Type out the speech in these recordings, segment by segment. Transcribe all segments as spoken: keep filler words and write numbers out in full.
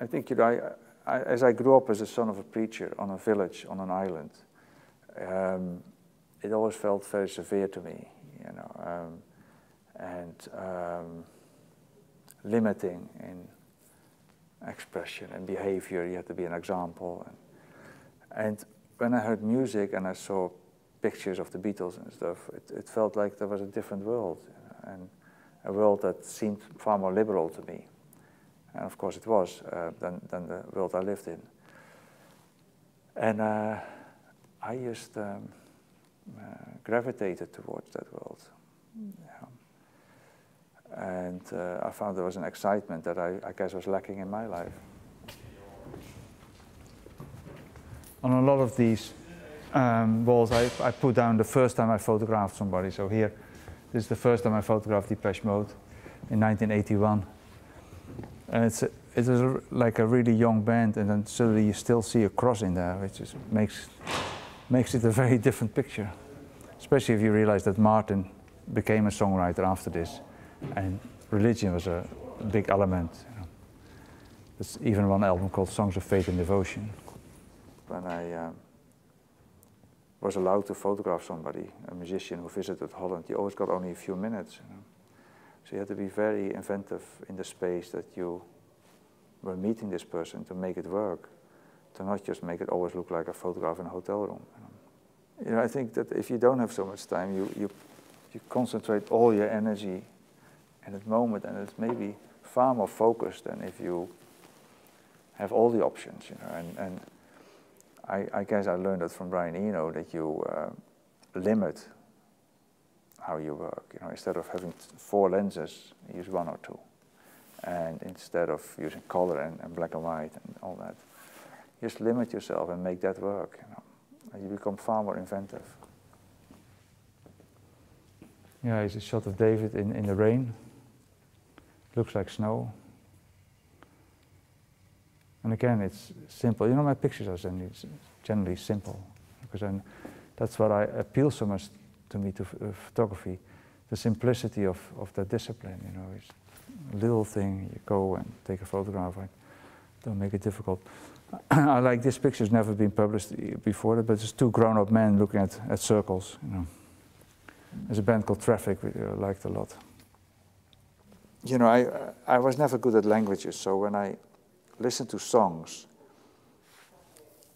I, I think, you know, I, I, as I grew up as a son of a preacher on a village, on an island, um, it always felt very severe to me, you know, um, and um, limiting in expression and behavior. You had to be an example. And, and when I heard music and I saw pictures of the Beatles and stuff, it, it felt like there was a different world, you know, and a world that seemed far more liberal to me. And of course it was, uh, than, than the world I lived in. And uh, I just um, uh, gravitated towards that world. Mm. Yeah. And uh, I found there was an excitement that I, I guess was lacking in my life. On a lot of these um, walls, I, I put down the first time I photographed somebody. So here, this is the first time I photographed Depeche Mode in nineteen eighty-one. And it's a, it was a, like a really young band, and then suddenly you still see a cross in there, which is, makes, makes it a very different picture. Especially if you realize that Martin became a songwriter after this, and religion was a big element. You know. There's even one album called Songs of Faith and Devotion. When I um, was allowed to photograph somebody, a musician who visited Holland, you always got only a few minutes. You know. So you had to be very inventive in the space that you were meeting this person to make it work, to not just make it always look like a photograph in a hotel room. You know, I think that if you don't have so much time, you, you, you concentrate all your energy in that moment, and it's maybe far more focused than if you have all the options. You know, and and I, I guess I learned that from Brian Eno, that you uh, limit how you work. You know, instead of having four lenses, use one or two. And instead of using color and, and black and white and all that, just limit yourself and make that work. You know, and you become far more inventive. Yeah, it's a shot of David in, in the rain. Looks like snow. And again, it's simple. You know, my pictures are generally simple, because I'm, that's what I appeal so much to me, to uh, photography, the simplicity of, of that discipline. You know, it's a little thing, you go and take a photograph, I don't make it difficult. I like this picture, it's never been published before, but it's two grown-up men looking at, at circles. You know. There's a band called Traffic, which I liked a lot. You know, I, I was never good at languages, so when I listen to songs,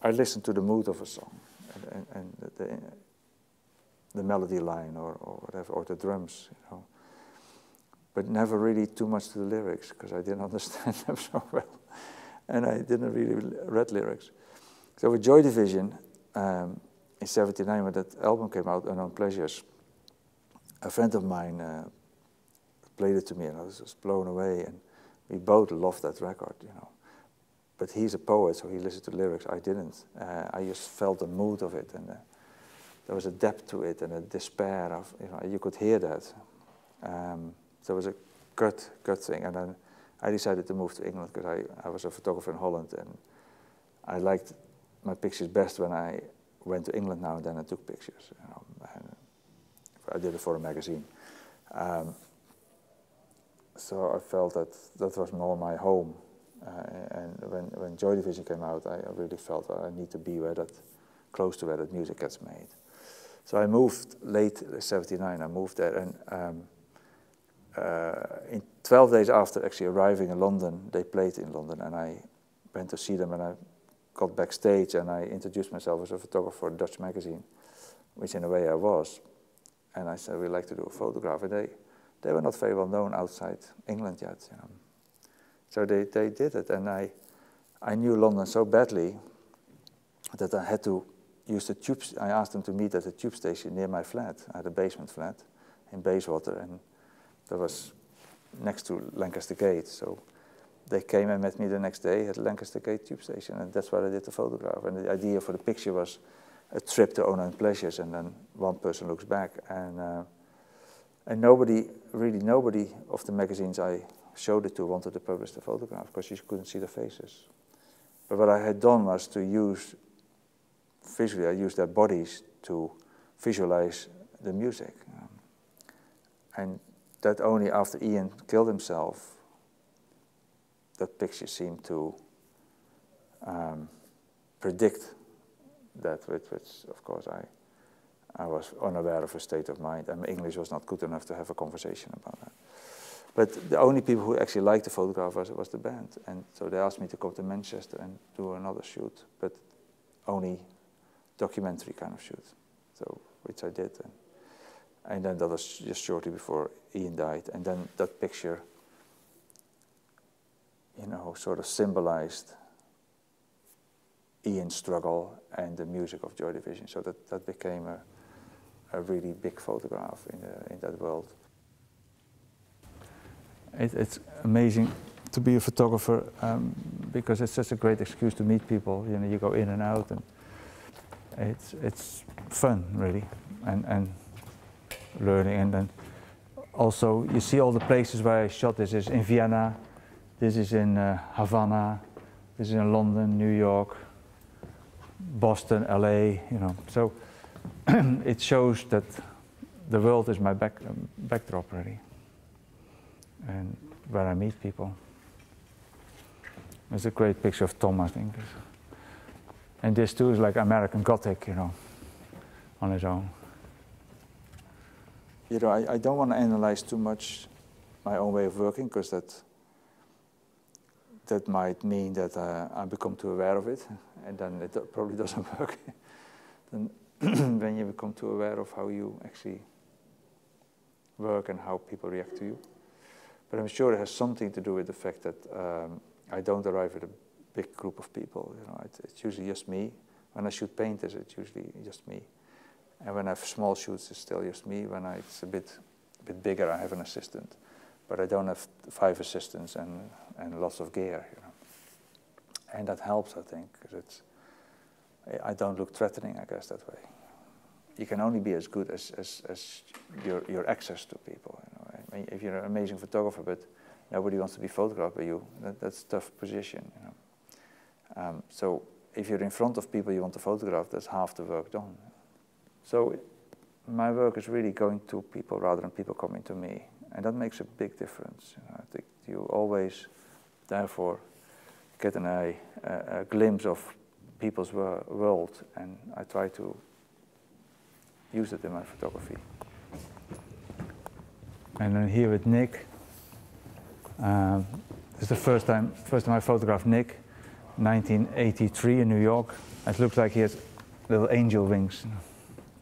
I listen to the mood of a song, and, and, and the, the the melody line or, or whatever, or the drums, you know. But never really too much to the lyrics, because I didn't understand them so well. And I didn't really read lyrics. So with Joy Division, um, in seventy-nine, when that album came out, Unknown Pleasures, a friend of mine uh, played it to me, and I was just blown away, and we both loved that record, you know. But he's a poet, so he listened to lyrics, I didn't. Uh, I just felt the mood of it, and uh, there was a depth to it and a despair of, you know, you could hear that. Um, there was a gut, gut thing, and then I decided to move to England because I, I was a photographer in Holland, and I liked my pictures best when I went to England now and then I took pictures. You know, and I did it for a magazine. Um, so I felt that that was more my home. Uh, and when, when Joy Division came out, I, I really felt that I need to be where that, close to where that music gets made. So I moved late seventy-nine, I moved there, and um, uh, in twelve days after actually arriving in London, they played in London, and I went to see them, and I got backstage, and I introduced myself as a photographer for a Dutch magazine, which in a way I was, and I said, we'd like to do a photograph, and they, they were not very well known outside England yet. You know. So they, they did it, and I, I knew London so badly that I had to Used the tube, I asked them to meet at a tube station near my flat. I had a basement flat in Bayswater, and that was next to Lancaster Gate. So they came and met me the next day at Lancaster Gate tube station, and that's where I did the photograph. And the idea for the picture was a trip to Unknown Pleasures, and then one person looks back, and uh, and nobody, really nobody of the magazines I showed it to wanted to publish the photograph, because you couldn't see the faces. But what I had done was to use visually, I used their bodies to visualize the music. Um, and that only after Ian killed himself that picture seemed to um, predict that, which, which of course I, I was unaware of a state of mind, and English was not good enough to have a conversation about that. But the only people who actually liked the photograph was, was the band, and so they asked me to come to Manchester and do another shoot, but only documentary kind of shoot, so which I did. And, and then that was just shortly before Ian died, and then that picture, you know, sort of symbolized Ian's struggle and the music of Joy Division. So that, that became a, a really big photograph in, the, in that world. It, it's amazing to be a photographer um, because it's such a great excuse to meet people. You know, you go in and out, and it's it's fun really, and and learning. And then also you see all the places where I shot. This is in Vienna. This is in uh, Havana. This is in London, New York, Boston, L A, you know. So it shows that the world is my back, um, backdrop, really, and where I meet people. There's a great picture of Thomas, I think. And this too is like American Gothic, you know, on his own. You know, I, I don't want to analyze too much my own way of working, because that, that might mean that uh, I become too aware of it, and then it probably doesn't work. Then when you become too aware of how you actually work and how people react to you. But I'm sure it has something to do with the fact that um, I don't arrive with a big group of people. You know, it, it's usually just me. When I shoot painters, it's usually just me. And when I have small shoots, it's still just me. When I, it's a bit, a bit bigger, I have an assistant. But I don't have five assistants and, and lots of gear, you know. And that helps, I think, because it's, I don't look threatening, I guess, that way. You can only be as good as, as, as your, your access to people. You know. I mean, if you're an amazing photographer, but nobody wants to be photographed by you, that, that's a tough position. You know. um, so if you're in front of people you want to photograph, that's half the work done. So my work is really going to people rather than people coming to me. And that makes a big difference. You know, I think you always, therefore, get an eye, a, a glimpse of people's wor world, and I try to use it in my photography. And then here with Nick, um, this is the first time, first time I photographed Nick, nineteen eighty-three in New York. It looks like he has little angel wings.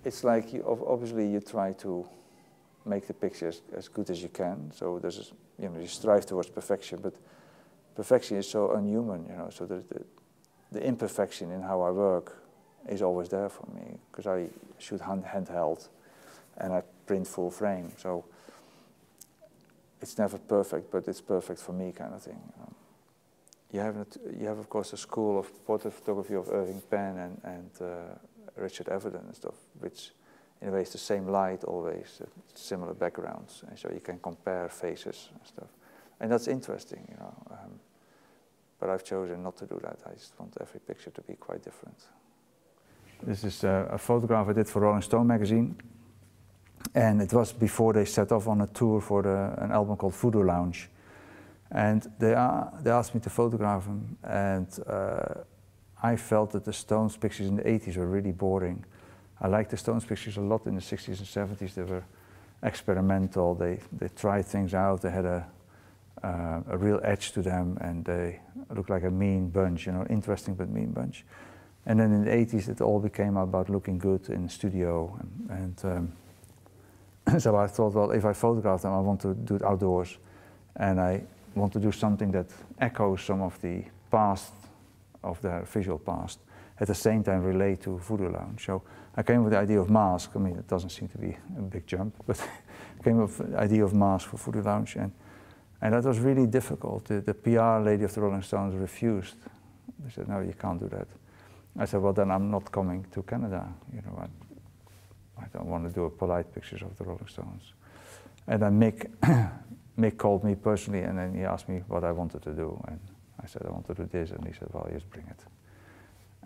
It's like you, obviously you try to make the picture as, as good as you can. So there's, you know, you strive towards perfection, but perfection is so unhuman, you know. So the, the, the imperfection in how I work is always there for me, because I shoot hand, handheld, and I print full frame. So it's never perfect, but it's perfect for me, kind of thing. You know. You have, you have of course, a school of portrait photography of Irving Penn and, and uh, Richard Avedon and stuff, which, in a way, it's the same light always, uh, similar backgrounds, and so you can compare faces and stuff. And that's interesting, you know. Um, but I've chosen not to do that. I just want every picture to be quite different. This is uh, a photograph I did for Rolling Stone magazine. And it was before they set off on a tour for the, an album called Voodoo Lounge. And they, uh, they asked me to photograph them. And uh, I felt that the Stones pictures in the eighties were really boring. I liked the Stones pictures a lot in the sixties and seventies. They were experimental, they, they tried things out, they had a, uh, a real edge to them, and they looked like a mean bunch, you know, interesting but mean bunch. And then in the eighties it all became about looking good in the studio, and, and um, so I thought, well, if I photograph them, I want to do it outdoors, and I want to do something that echoes some of the past, of their visual past, at the same time relate to Voodoo Lounge. So I came with the idea of mask. I mean, it doesn't seem to be a big jump, but I came with the idea of mask for Voodoo Lounge, and, and that was really difficult. The, the P R lady of the Rolling Stones refused. They said, no, you can't do that. I said, well, then I'm not coming to Canada. You know, I, I don't want to do a polite pictures of the Rolling Stones. And then Mick, Mick called me personally, and then he asked me what I wanted to do, and I said, I want to do this, and he said, well, just bring it.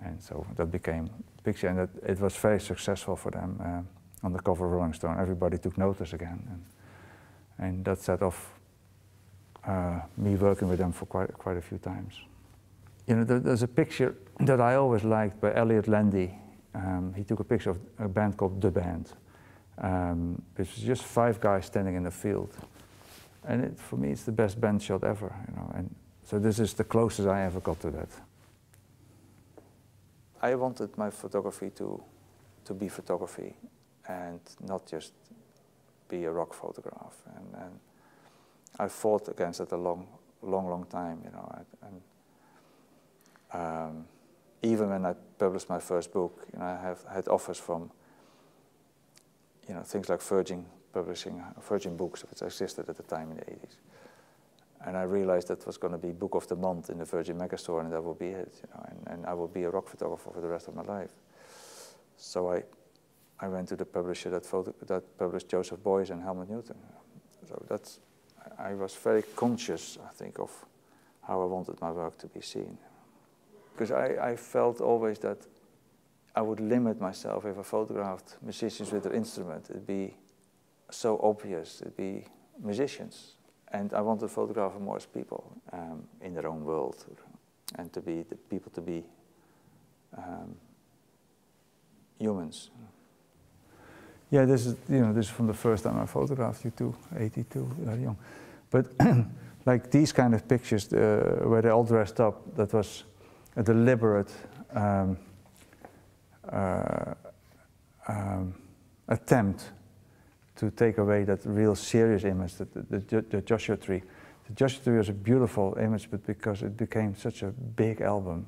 And so that became a picture, and that, it was very successful for them uh, on the cover of Rolling Stone. Everybody took notice again, and, and that set off, uh, me working with them for quite, quite a few times. You know, there, there's a picture that I always liked by Elliot Landy. Um, he took a picture of a band called The Band, um, which was just five guys standing in a field. And it, for me, it's the best band shot ever, you know. And so this is the closest I ever got to that. I wanted my photography to, to be photography and not just be a rock photograph. And, and I fought against it a long, long, long time, you know. And, um, even when I published my first book, you know, I have had offers from, you know, things like Virgin Publishing, Virgin Books, which existed at the time in the eighties. And I realized that was going to be book of the month in the Virgin Megastore, and that will be it. You know, and, and I will be a rock photographer for the rest of my life. So I, I went to the publisher that, photo, that published Joseph Beuys and Helmut Newton. So that's, I was very conscious, I think, of how I wanted my work to be seen. Because I, I felt always that I would limit myself if I photographed musicians with their instrument. It'd be so obvious, it'd be musicians. And I wanted to photograph more as people um, in their own world, and to be the people to be um, humans. Yeah, this is you know this is from the first time I photographed U two, eighty-two, very young. But like these kind of pictures uh, where they all dressed up, that was a deliberate um, uh, um, attempt to take away that real serious image, the, the, the Joshua Tree. The Joshua Tree was a beautiful image, but because it became such a big album,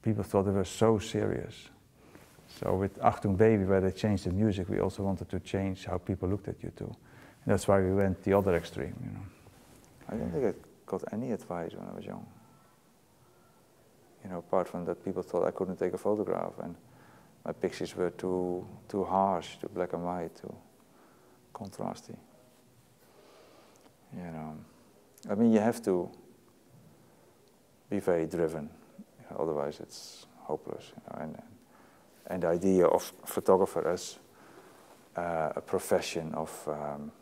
people thought it was so serious. So with Achtung Baby, where they changed the music, we also wanted to change how people looked at U two. And that's why we went the other extreme, you know. I don't think I got any advice when I was young. You know, apart from that people thought I couldn't take a photograph, and my pictures were too, too harsh, too black and white, too contrasty. You know, I mean, you have to be very driven, you know, otherwise it's hopeless. You know, and, and the idea of photographer as uh, a profession of um,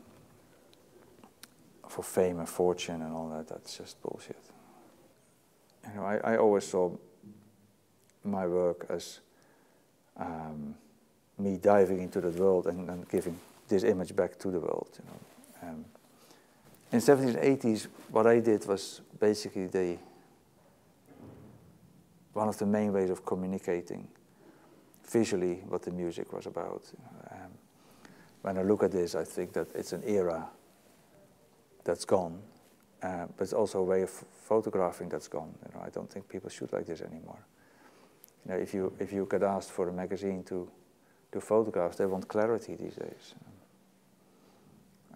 for fame and fortune and all that—that's just bullshit. You know, I, I always saw my work as um, me diving into the world and, and giving this image back to the world, you know. Um, in the seventies and eighties, what I did was basically the, one of the main ways of communicating visually what the music was about. You know. Um, when I look at this, I think that it's an era that's gone, uh, but it's also a way of photographing that's gone. You know, I don't think people shoot like this anymore. You know, if you if you get asked for a magazine to do photographs, they want clarity these days.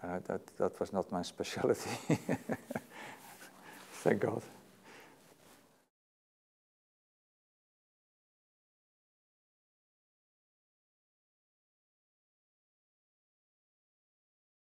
Uh, that, that was not my specialty. Thank God.